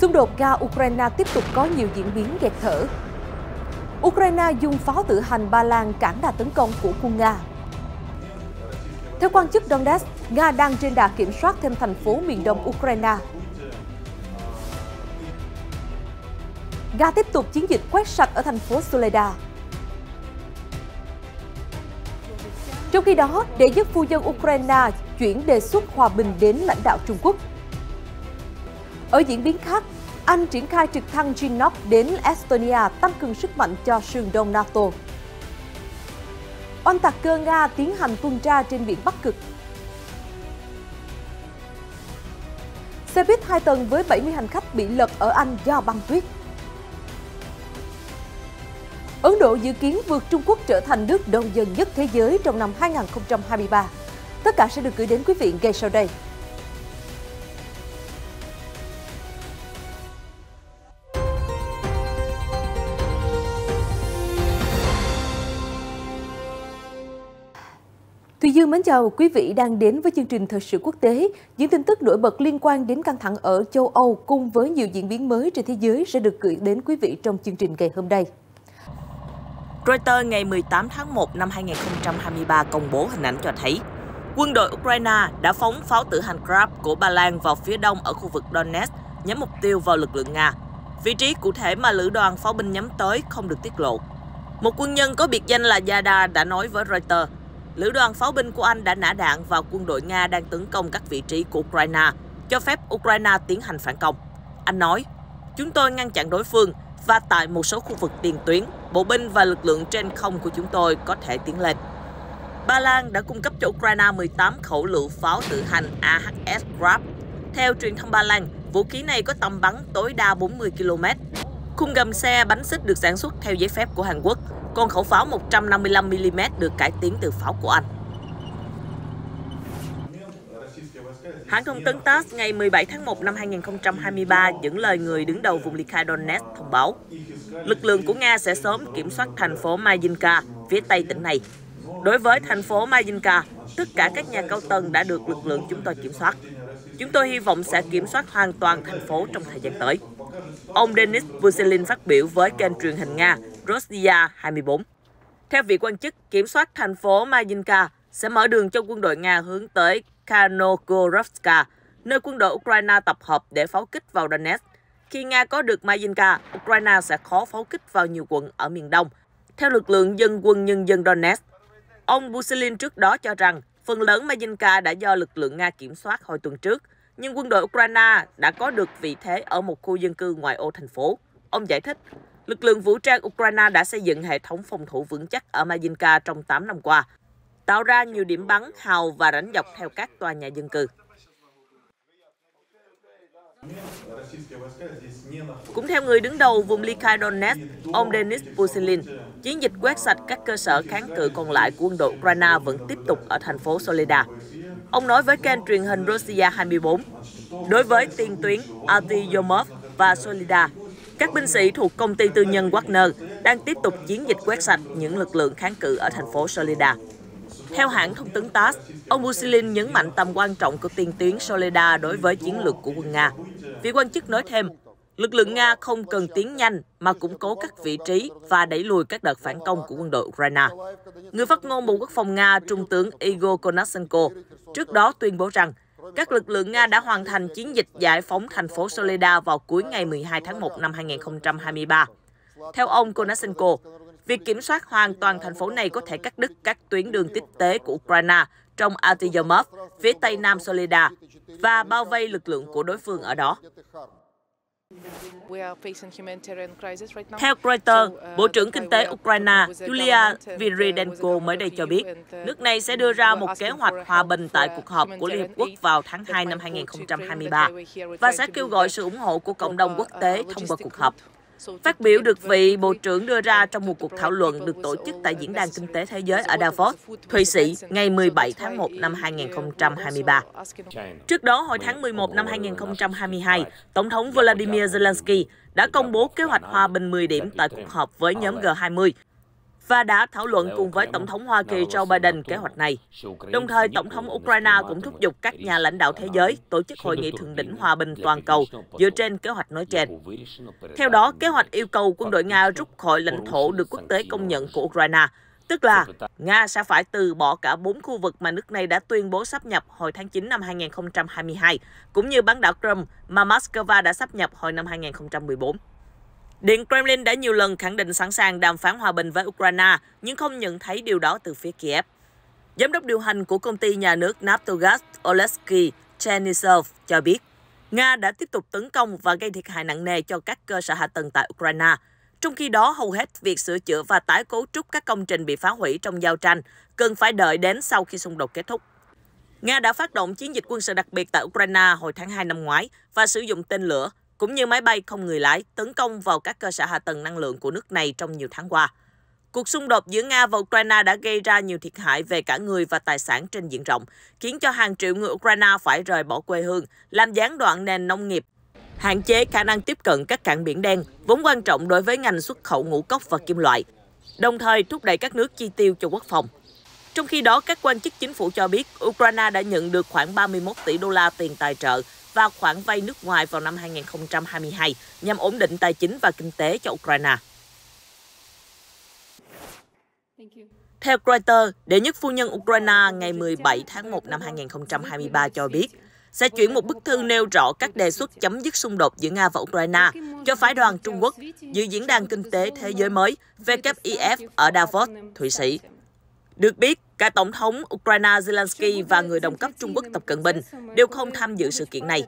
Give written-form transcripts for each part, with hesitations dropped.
Xung đột Nga-Ukraine tiếp tục có nhiều diễn biến nghẹt thở. Ukraine dùng pháo tự hành Ba Lan cản đà tấn công của quân Nga. Theo quan chức Donetsk, Nga đang trên đà kiểm soát thêm thành phố miền đông Ukraine. Nga tiếp tục chiến dịch quét sạch ở thành phố Solida. Trong khi đó, để giúp phu nhân Ukraine chuyển đề xuất hòa bình đến lãnh đạo Trung Quốc. Ở diễn biến khác, Anh triển khai trực thăng Chinook đến Estonia tăng cường sức mạnh cho sườn đông NATO. Oanh tạc cơ Nga tiến hành tuần tra trên biển Bắc Cực. Xe buýt 2 tầng với 70 hành khách bị lật ở Anh do băng tuyết. Ấn Độ dự kiến vượt Trung Quốc trở thành nước đông dân nhất thế giới trong năm 2023. Tất cả sẽ được gửi đến quý vị ngay sau đây. Thùy Dương mến chào quý vị đang đến với chương trình Thời sự quốc tế. Những tin tức nổi bật liên quan đến căng thẳng ở châu Âu cùng với nhiều diễn biến mới trên thế giới sẽ được gửi đến quý vị trong chương trình ngày hôm nay. Reuters ngày 18 tháng 1 năm 2023 công bố hình ảnh cho thấy quân đội Ukraine đã phóng pháo tự hành Krab của Ba Lan vào phía đông ở khu vực Donetsk nhắm mục tiêu vào lực lượng Nga. Vị trí cụ thể mà lữ đoàn pháo binh nhắm tới không được tiết lộ. Một quân nhân có biệt danh là Yada đã nói với Reuters, lữ đoàn pháo binh của Anh đã nã đạn vào quân đội Nga đang tấn công các vị trí của Ukraine, cho phép Ukraine tiến hành phản công. Anh nói, chúng tôi ngăn chặn đối phương và tại một số khu vực tiền tuyến, bộ binh và lực lượng trên không của chúng tôi có thể tiến lên. Ba Lan đã cung cấp cho Ukraine 18 khẩu lựu pháo tự hành AHS Grad. Theo truyền thông Ba Lan, vũ khí này có tầm bắn tối đa 40 km. Khung gầm xe bánh xích được sản xuất theo giấy phép của Hàn Quốc, còn khẩu pháo 155mm được cải tiến từ pháo của Anh. Hãng thông tấn TASS ngày 17 tháng 1 năm 2023 dẫn lời người đứng đầu vùng ly khai Donetsk thông báo lực lượng của Nga sẽ sớm kiểm soát thành phố Marinka, phía tây tỉnh này. Đối với thành phố Marinka, tất cả các nhà cao tầng đã được lực lượng chúng tôi kiểm soát. Chúng tôi hy vọng sẽ kiểm soát hoàn toàn thành phố trong thời gian tới. Ông Denis Vuselin phát biểu với kênh truyền hình Nga Rossiya 24. Theo vị quan chức, kiểm soát thành phố Marinka sẽ mở đường cho quân đội Nga hướng tới Kanogorovska, nơi quân đội Ukraine tập hợp để pháo kích vào Donetsk. Khi Nga có được Marinka, Ukraine sẽ khó pháo kích vào nhiều quận ở miền đông, theo lực lượng dân quân nhân dân Donetsk. Ông Buselin trước đó cho rằng phần lớn Marinka đã do lực lượng Nga kiểm soát hồi tuần trước, nhưng quân đội Ukraine đã có được vị thế ở một khu dân cư ngoại ô thành phố. Ông giải thích, lực lượng vũ trang Ukraine đã xây dựng hệ thống phòng thủ vững chắc ở Marinka trong 8 năm qua, tạo ra nhiều điểm bắn, hào và rãnh dọc theo các tòa nhà dân cư. Cũng theo người đứng đầu vùng ly khai Donetsk, ông Denis Pusilin, chiến dịch quét sạch các cơ sở kháng cự còn lại của quân đội Ukraine vẫn tiếp tục ở thành phố Soledar. Ông nói với kênh truyền hình Rossiya 24, đối với tiền tuyến Artemivsk và Solida, các binh sĩ thuộc công ty tư nhân Wagner đang tiếp tục chiến dịch quét sạch những lực lượng kháng cự ở thành phố Solida. Theo hãng thông tấn TASS, ông Busilin nhấn mạnh tầm quan trọng của tiền tuyến Soledar đối với chiến lược của quân Nga. Vị quan chức nói thêm, lực lượng Nga không cần tiến nhanh mà củng cố các vị trí và đẩy lùi các đợt phản công của quân đội Ukraine. Người phát ngôn Bộ Quốc phòng Nga, Trung tướng Igor Konashenko, trước đó tuyên bố rằng các lực lượng Nga đã hoàn thành chiến dịch giải phóng thành phố Soledar vào cuối ngày 12 tháng 1 năm 2023. Theo ông Konashenko, việc kiểm soát hoàn toàn thành phố này có thể cắt đứt các tuyến đường tiếp tế của Ukraine trong Artemivsk, phía tây nam Solida, và bao vây lực lượng của đối phương ở đó. Theo Reuters, Bộ trưởng Kinh tế Ukraine Yulia Viridenko mới đây cho biết, nước này sẽ đưa ra một kế hoạch hòa bình tại cuộc họp của Liên Hợp Quốc vào tháng 2 năm 2023 và sẽ kêu gọi sự ủng hộ của cộng đồng quốc tế thông qua cuộc họp. Phát biểu được vị Bộ trưởng đưa ra trong một cuộc thảo luận được tổ chức tại Diễn đàn Kinh tế Thế giới ở Davos, Thụy Sĩ, ngày 17 tháng 1 năm 2023. Trước đó, hồi tháng 11 năm 2022, Tổng thống Volodymyr Zelensky đã công bố kế hoạch hòa bình 10 điểm tại cuộc họp với nhóm G20 và đã thảo luận cùng với Tổng thống Hoa Kỳ Joe Biden kế hoạch này. Đồng thời, Tổng thống Ukraine cũng thúc giục các nhà lãnh đạo thế giới tổ chức hội nghị thượng đỉnh hòa bình toàn cầu dựa trên kế hoạch nói trên. Theo đó, kế hoạch yêu cầu quân đội Nga rút khỏi lãnh thổ được quốc tế công nhận của Ukraine, tức là Nga sẽ phải từ bỏ cả 4 khu vực mà nước này đã tuyên bố sáp nhập hồi tháng 9 năm 2022, cũng như bán đảo Krab mà Moscow đã sáp nhập hồi năm 2014. Điện Kremlin đã nhiều lần khẳng định sẵn sàng đàm phán hòa bình với Ukraine, nhưng không nhận thấy điều đó từ phía Kiev. Giám đốc điều hành của công ty nhà nước Naftogaz Oleksiy Chernyshev cho biết, Nga đã tiếp tục tấn công và gây thiệt hại nặng nề cho các cơ sở hạ tầng tại Ukraine. Trong khi đó, hầu hết việc sửa chữa và tái cấu trúc các công trình bị phá hủy trong giao tranh cần phải đợi đến sau khi xung đột kết thúc. Nga đã phát động chiến dịch quân sự đặc biệt tại Ukraine hồi tháng 2 năm ngoái và sử dụng tên lửa, cũng như máy bay không người lái tấn công vào các cơ sở hạ tầng năng lượng của nước này trong nhiều tháng qua. Cuộc xung đột giữa Nga và Ukraine đã gây ra nhiều thiệt hại về cả người và tài sản trên diện rộng, khiến cho hàng triệu người Ukraine phải rời bỏ quê hương, làm gián đoạn nền nông nghiệp, hạn chế khả năng tiếp cận các cảng Biển Đen, vốn quan trọng đối với ngành xuất khẩu ngũ cốc và kim loại, đồng thời thúc đẩy các nước chi tiêu cho quốc phòng. Trong khi đó, các quan chức chính phủ cho biết Ukraine đã nhận được khoảng 31 tỷ đô la tiền tài trợ và khoản vay nước ngoài vào năm 2022 nhằm ổn định tài chính và kinh tế cho Ukraine. Theo Reuters, đệ nhất phu nhân Ukraine ngày 17 tháng 1 năm 2023 cho biết sẽ chuyển một bức thư nêu rõ các đề xuất chấm dứt xung đột giữa Nga và Ukraine cho phái đoàn Trung Quốc dự Diễn đàn Kinh tế Thế giới mới WEF ở Davos, Thụy Sĩ. Được biết, cả Tổng thống Ukraine Zelensky và người đồng cấp Trung Quốc Tập Cận Bình đều không tham dự sự kiện này.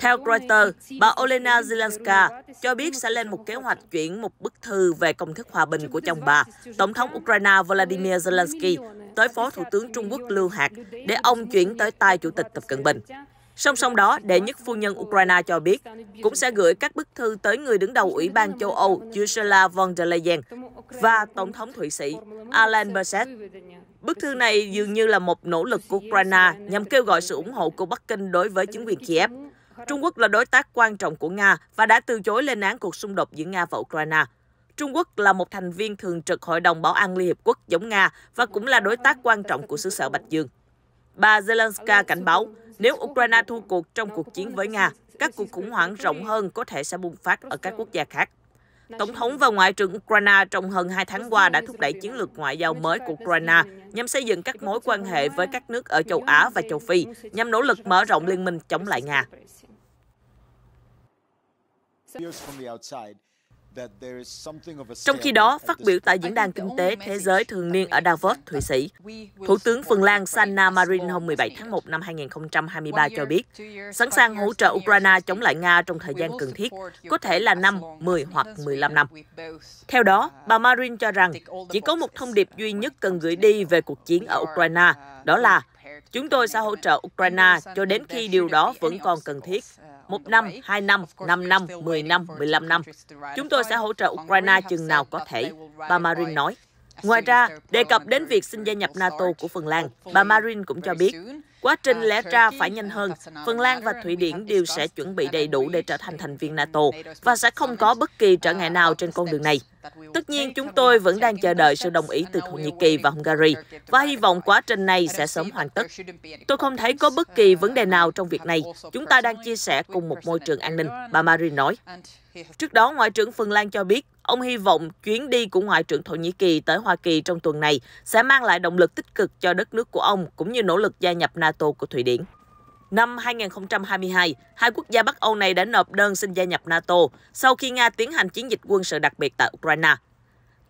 Theo Reuters, bà Olena Zelenska cho biết sẽ lên một kế hoạch chuyển một bức thư về công thức hòa bình của chồng bà, Tổng thống Ukraine Volodymyr Zelensky, tới Phó Thủ tướng Trung Quốc Lưu Hạc để ông chuyển tới tay Chủ tịch Tập Cận Bình. Song song đó, đệ nhất phu nhân Ukraine cho biết cũng sẽ gửi các bức thư tới người đứng đầu Ủy ban châu Âu Ursula von der Leyen và Tổng thống Thụy Sĩ Alain Berset. Bức thư này dường như là một nỗ lực của Ukraine nhằm kêu gọi sự ủng hộ của Bắc Kinh đối với chính quyền Kiev. Trung Quốc là đối tác quan trọng của Nga và đã từ chối lên án cuộc xung đột giữa Nga và Ukraine. Trung Quốc là một thành viên thường trực Hội đồng Bảo an Liên Hiệp Quốc giống Nga và cũng là đối tác quan trọng của xứ sở Bạch Dương. Bà Zelenska cảnh báo, nếu Ukraine thua cuộc trong cuộc chiến với Nga, các cuộc khủng hoảng rộng hơn có thể sẽ bùng phát ở các quốc gia khác. Tổng thống và Ngoại trưởng Ukraine trong hơn 2 tháng qua đã thúc đẩy chiến lược ngoại giao mới của Ukraine nhằm xây dựng các mối quan hệ với các nước ở châu Á và châu Phi, nhằm nỗ lực mở rộng liên minh chống lại Nga. Trong khi đó, phát biểu tại Diễn đàn Kinh tế Thế giới thường niên ở Davos, Thụy Sĩ, Thủ tướng Phần Lan Sanna Marin hôm 17 tháng 1 năm 2023 cho biết, sẵn sàng hỗ trợ Ukraine chống lại Nga trong thời gian cần thiết, có thể là 5, 10 hoặc 15 năm. Theo đó, bà Marin cho rằng chỉ có một thông điệp duy nhất cần gửi đi về cuộc chiến ở Ukraine, đó là chúng tôi sẽ hỗ trợ Ukraine cho đến khi điều đó vẫn còn cần thiết. 1 năm, 2 năm, 5 năm, 10 năm, 15 năm. Chúng tôi sẽ hỗ trợ Ukraine chừng nào có thể, bà Marin nói. Ngoài ra, đề cập đến việc xin gia nhập NATO của Phần Lan, bà Marin cũng cho biết, quá trình lẽ ra phải nhanh hơn, Phần Lan và Thụy Điển đều sẽ chuẩn bị đầy đủ để trở thành thành viên NATO và sẽ không có bất kỳ trở ngại nào trên con đường này. Tất nhiên, chúng tôi vẫn đang chờ đợi sự đồng ý từ Thổ Nhĩ Kỳ và Hungary và hy vọng quá trình này sẽ sớm hoàn tất. Tôi không thấy có bất kỳ vấn đề nào trong việc này. Chúng ta đang chia sẻ cùng một môi trường an ninh, bà Marin nói. Trước đó, Ngoại trưởng Phần Lan cho biết, ông hy vọng chuyến đi của Ngoại trưởng Thổ Nhĩ Kỳ tới Hoa Kỳ trong tuần này sẽ mang lại động lực tích cực cho đất nước của ông, cũng như nỗ lực gia nhập NATO của Thụy Điển. Năm 2022, hai quốc gia Bắc Âu này đã nộp đơn xin gia nhập NATO sau khi Nga tiến hành chiến dịch quân sự đặc biệt tại Ukraine.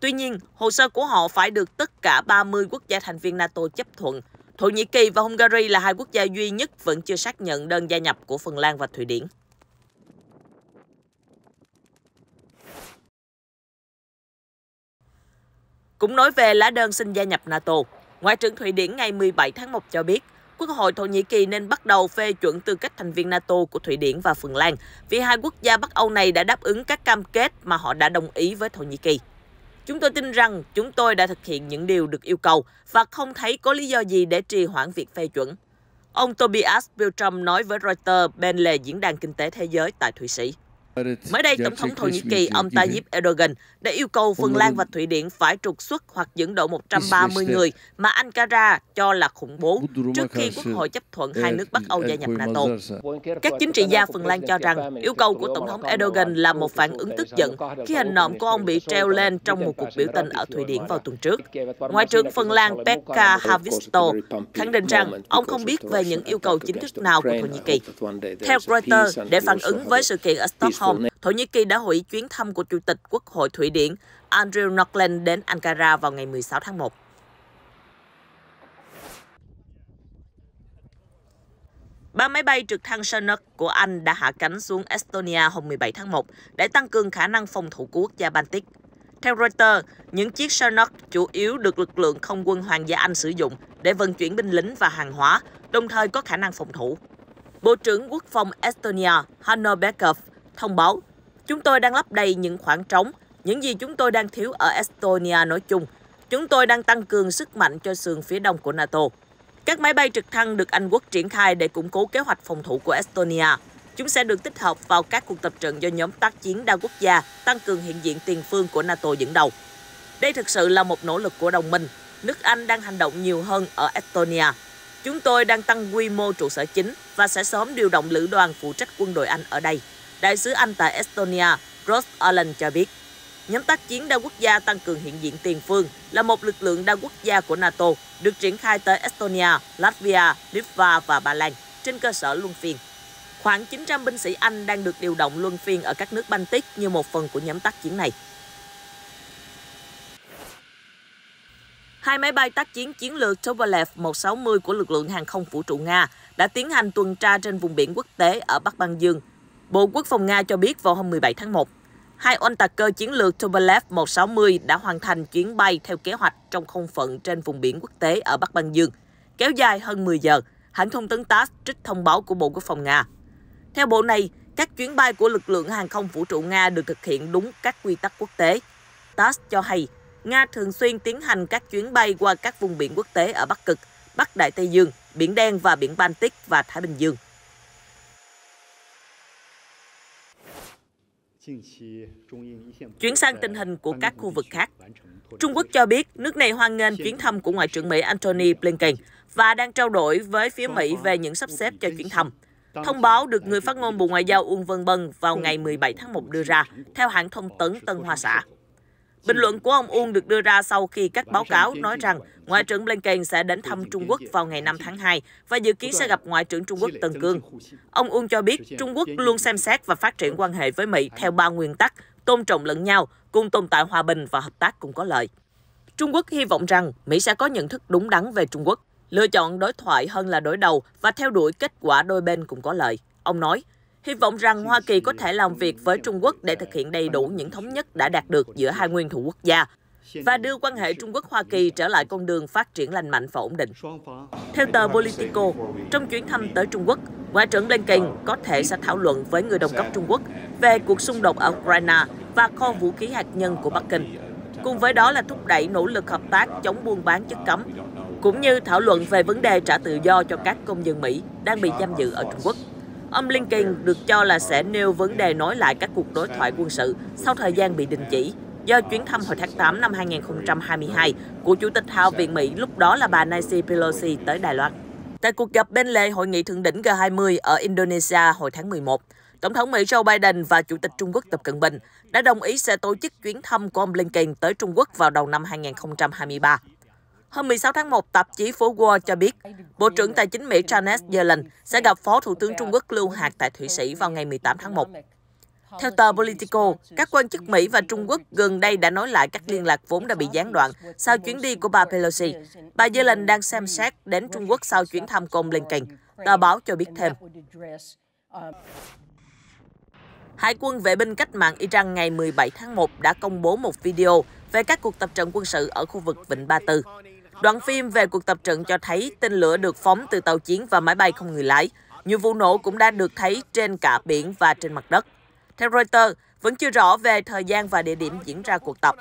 Tuy nhiên, hồ sơ của họ phải được tất cả 30 quốc gia thành viên NATO chấp thuận. Thổ Nhĩ Kỳ và Hungary là hai quốc gia duy nhất vẫn chưa xác nhận đơn gia nhập của Phần Lan và Thụy Điển. Cũng nói về lá đơn xin gia nhập NATO, Ngoại trưởng Thụy Điển ngày 17 tháng 1 cho biết, Quốc hội Thổ Nhĩ Kỳ nên bắt đầu phê chuẩn tư cách thành viên NATO của Thụy Điển và Phần Lan, vì hai quốc gia Bắc Âu này đã đáp ứng các cam kết mà họ đã đồng ý với Thổ Nhĩ Kỳ. Chúng tôi tin rằng chúng tôi đã thực hiện những điều được yêu cầu và không thấy có lý do gì để trì hoãn việc phê chuẩn. Ông Tobias Billstrom nói với Reuters bên lề Diễn đàn Kinh tế Thế giới tại Thụy Sĩ. Mới đây, Tổng thống Thổ Nhĩ Kỳ ông Tayyip Erdogan đã yêu cầu Phần Lan và Thụy Điển phải trục xuất hoặc dẫn độ 130 người mà Ankara cho là khủng bố trước khi Quốc hội chấp thuận hai nước Bắc Âu gia nhập NATO. Các chính trị gia Phần Lan cho rằng yêu cầu của Tổng thống Erdogan là một phản ứng tức giận khi hành động của ông bị treo lên trong một cuộc biểu tình ở Thụy Điển vào tuần trước. Ngoại trưởng Phần Lan Pekka Haavisto khẳng định rằng ông không biết về những yêu cầu chính thức nào của Thổ Nhĩ Kỳ. Theo Reuters, để phản ứng với sự kiện ở Stockholm, Thổ Nhĩ Kỳ đã hủy chuyến thăm của Chủ tịch Quốc hội Thụy Điển Andrew Norlén đến Ankara vào ngày 16 tháng 1. Ba máy bay trực thăng Chinook của Anh đã hạ cánh xuống Estonia hôm 17 tháng 1 để tăng cường khả năng phòng thủ của quốc gia Baltic. Theo Reuters, những chiếc Chinook chủ yếu được lực lượng không quân Hoàng gia Anh sử dụng để vận chuyển binh lính và hàng hóa, đồng thời có khả năng phòng thủ. Bộ trưởng Quốc phòng Estonia Hanno Bekov thông báo, "Chúng tôi đang lấp đầy những khoảng trống, những gì chúng tôi đang thiếu ở Estonia nói chung. Chúng tôi đang tăng cường sức mạnh cho sườn phía đông của NATO." Các máy bay trực thăng được Anh Quốc triển khai để củng cố kế hoạch phòng thủ của Estonia. Chúng sẽ được tích hợp vào các cuộc tập trận do nhóm tác chiến đa quốc gia tăng cường hiện diện tiền phương của NATO dẫn đầu. Đây thực sự là một nỗ lực của đồng minh. Nước Anh đang hành động nhiều hơn ở Estonia. Chúng tôi đang tăng quy mô trụ sở chính và sẽ sớm điều động lữ đoàn phụ trách quân đội Anh ở đây, Đại sứ Anh tại Estonia, Ross Allen cho biết. Nhóm tác chiến đa quốc gia tăng cường hiện diện tiền phương là một lực lượng đa quốc gia của NATO được triển khai tới Estonia, Latvia, Litva và Ba Lan trên cơ sở luân phiên. Khoảng 900 binh sĩ Anh đang được điều động luân phiên ở các nước Baltic như một phần của nhóm tác chiến này. Hai máy bay tác chiến chiến lược Tupolev 160 của lực lượng hàng không vũ trụ Nga đã tiến hành tuần tra trên vùng biển quốc tế ở Bắc Băng Dương. Bộ Quốc phòng Nga cho biết vào hôm 17 tháng 1, hai oanh tạc cơ chiến lược Tupolev 160 đã hoàn thành chuyến bay theo kế hoạch trong không phận trên vùng biển quốc tế ở Bắc Băng Dương, kéo dài hơn 10 giờ, hãng thông tấn TASS trích thông báo của Bộ Quốc phòng Nga. Theo bộ này, các chuyến bay của lực lượng hàng không vũ trụ Nga được thực hiện đúng các quy tắc quốc tế. TASS cho hay, Nga thường xuyên tiến hành các chuyến bay qua các vùng biển quốc tế ở Bắc Cực, Bắc Đại Tây Dương, Biển Đen và Biển Baltic và Thái Bình Dương. Chuyển sang tình hình của các khu vực khác. Trung Quốc cho biết nước này hoan nghênh chuyến thăm của Ngoại trưởng Mỹ Antony Blinken và đang trao đổi với phía Mỹ về những sắp xếp cho chuyến thăm. Thông báo được người phát ngôn Bộ Ngoại giao Uông Văn Bân vào ngày 17 tháng 1 đưa ra, theo hãng thông tấn Tân Hoa Xã. Bình luận của ông Uông được đưa ra sau khi các báo cáo nói rằng Ngoại trưởng Blinken sẽ đến thăm Trung Quốc vào ngày 5 tháng 2 và dự kiến sẽ gặp Ngoại trưởng Trung Quốc Tân Cương. Ông Uông cho biết Trung Quốc luôn xem xét và phát triển quan hệ với Mỹ theo ba nguyên tắc, tôn trọng lẫn nhau, cùng tồn tại hòa bình và hợp tác cùng có lợi. Trung Quốc hy vọng rằng Mỹ sẽ có nhận thức đúng đắn về Trung Quốc, lựa chọn đối thoại hơn là đối đầu và theo đuổi kết quả đôi bên cùng có lợi. Ông nói, hy vọng rằng Hoa Kỳ có thể làm việc với Trung Quốc để thực hiện đầy đủ những thống nhất đã đạt được giữa hai nguyên thủ quốc gia và đưa quan hệ Trung Quốc-Hoa Kỳ trở lại con đường phát triển lành mạnh và ổn định. Theo tờ Politico, trong chuyến thăm tới Trung Quốc, Ngoại trưởng Blinken có thể sẽ thảo luận với người đồng cấp Trung Quốc về cuộc xung đột ở Ukraine và kho vũ khí hạt nhân của Bắc Kinh, cùng với đó là thúc đẩy nỗ lực hợp tác chống buôn bán chất cấm, cũng như thảo luận về vấn đề trả tự do cho các công dân Mỹ đang bị giam giữ ở Trung Quốc. Ông Blinken được cho là sẽ nêu vấn đề nối lại các cuộc đối thoại quân sự sau thời gian bị đình chỉ do chuyến thăm hồi tháng 8 năm 2022 của Chủ tịch Hạ viện Mỹ lúc đó là bà Nancy Pelosi tới Đài Loan. Tại cuộc gặp bên lề Hội nghị thượng đỉnh G20 ở Indonesia hồi tháng 11, Tổng thống Mỹ Joe Biden và Chủ tịch Trung Quốc Tập Cận Bình đã đồng ý sẽ tổ chức chuyến thăm của ông Blinken tới Trung Quốc vào đầu năm 2023. Hôm 16 tháng 1, tạp chí Phố Wall cho biết, Bộ trưởng Tài chính Mỹ Janet Yellen sẽ gặp Phó Thủ tướng Trung Quốc Lưu Hạc tại Thụy Sĩ vào ngày 18 tháng 1. Theo tờ Politico, các quan chức Mỹ và Trung Quốc gần đây đã nối lại các liên lạc vốn đã bị gián đoạn sau chuyến đi của bà Pelosi. Bà Yellen đang xem xét đến Trung Quốc sau chuyến thăm của ông Blinken, tờ báo cho biết thêm. Hải quân vệ binh cách mạng Iran ngày 17 tháng 1 đã công bố một video về các cuộc tập trận quân sự ở khu vực Vịnh Ba Tư. Đoạn phim về cuộc tập trận cho thấy tên lửa được phóng từ tàu chiến và máy bay không người lái. Nhiều vụ nổ cũng đã được thấy trên cả biển và trên mặt đất. Theo Reuters, vẫn chưa rõ về thời gian và địa điểm diễn ra cuộc tập.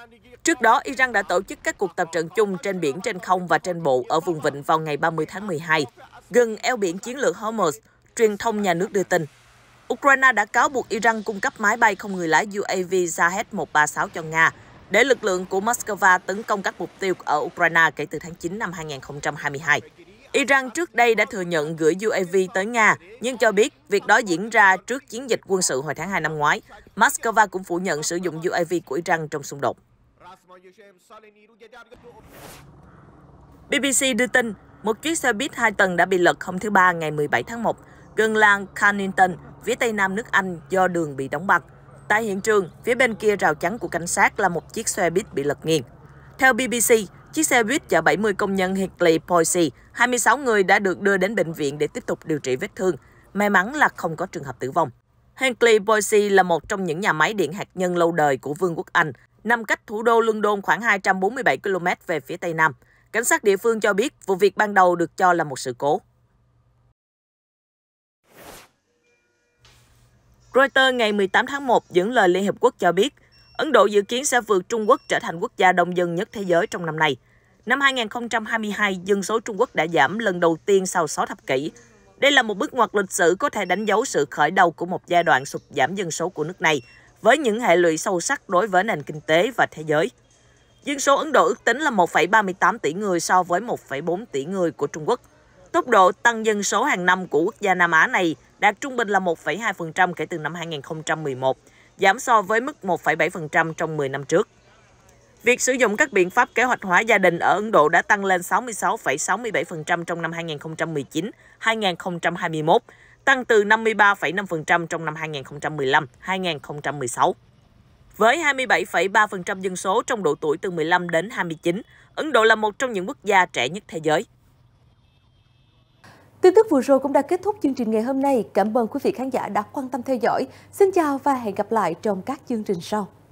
Trước đó, Iran đã tổ chức các cuộc tập trận chung trên biển, trên không và trên bộ ở vùng vịnh vào ngày 30 tháng 12, gần eo biển chiến lược Hormuz, truyền thông nhà nước đưa tin. Ukraine đã cáo buộc Iran cung cấp máy bay không người lái UAV Shahed-136 cho Nga để lực lượng của Moscow tấn công các mục tiêu ở Ukraine kể từ tháng 9 năm 2022. Iran trước đây đã thừa nhận gửi UAV tới Nga, nhưng cho biết việc đó diễn ra trước chiến dịch quân sự hồi tháng 2 năm ngoái. Moscow cũng phủ nhận sử dụng UAV của Iran trong xung đột. BBC đưa tin, một chiếc xe buýt 2 tầng đã bị lật hôm thứ Ba ngày 17 tháng 1, gần làng Cannington, phía tây nam nước Anh do đường bị đóng băng. Tại hiện trường, phía bên kia rào chắn của cảnh sát là một chiếc xe buýt bị lật nghiêng. Theo BBC, chiếc xe buýt chở 70 công nhân Hinkley-Point, 26 người đã được đưa đến bệnh viện để tiếp tục điều trị vết thương. May mắn là không có trường hợp tử vong. Hinkley-Point là một trong những nhà máy điện hạt nhân lâu đời của Vương quốc Anh, nằm cách thủ đô London khoảng 247 km về phía tây nam. Cảnh sát địa phương cho biết vụ việc ban đầu được cho là một sự cố. Reuters ngày 18 tháng 1 dẫn lời Liên Hiệp Quốc cho biết, Ấn Độ dự kiến sẽ vượt Trung Quốc trở thành quốc gia đông dân nhất thế giới trong năm nay. Năm 2022, dân số Trung Quốc đã giảm lần đầu tiên sau 6 thập kỷ. Đây là một bước ngoặt lịch sử có thể đánh dấu sự khởi đầu của một giai đoạn sụt giảm dân số của nước này, với những hệ lụy sâu sắc đối với nền kinh tế và thế giới. Dân số Ấn Độ ước tính là 1,38 tỷ người so với 1,4 tỷ người của Trung Quốc. Tốc độ tăng dân số hàng năm của quốc gia Nam Á này đạt trung bình là 1,2% kể từ năm 2011, giảm so với mức 1,7% trong 10 năm trước. Việc sử dụng các biện pháp kế hoạch hóa gia đình ở Ấn Độ đã tăng lên 66,67% trong năm 2019, 2021, tăng từ 53,5% trong năm 2015, 2016. Với 27,3% dân số trong độ tuổi từ 15 đến 29, Ấn Độ là một trong những quốc gia trẻ nhất thế giới. Tin tức vừa rồi cũng đã kết thúc chương trình ngày hôm nay. Cảm ơn quý vị khán giả đã quan tâm theo dõi. Xin chào và hẹn gặp lại trong các chương trình sau.